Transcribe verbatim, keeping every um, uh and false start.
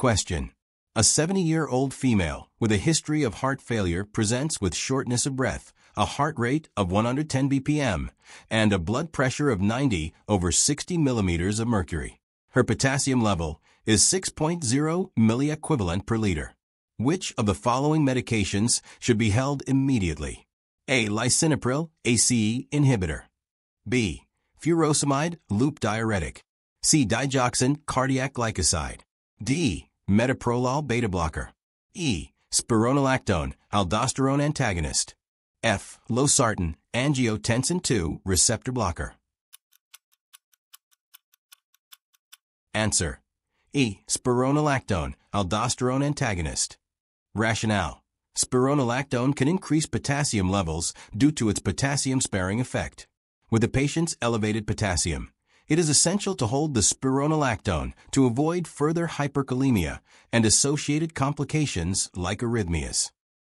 Question. A seventy-year-old female with a history of heart failure presents with shortness of breath, a heart rate of one hundred ten B P M, and a blood pressure of ninety over sixty millimeters of mercury. Her potassium level is six point zero milliequivalent per liter. Which of the following medications should be held immediately? A. Lisinopril, A C E inhibitor. B. Furosemide, loop diuretic. C. Digoxin, cardiac glycoside. D. Metoprolol beta blocker. E. Spironolactone, aldosterone antagonist. F. Losartan, angiotensin two receptor blocker. Answer. E. Spironolactone, aldosterone antagonist. Rationale. Spironolactone can increase potassium levels due to its potassium-sparing effect. With the patient's elevated potassium, it is essential to hold the spironolactone to avoid further hyperkalemia and associated complications like arrhythmias.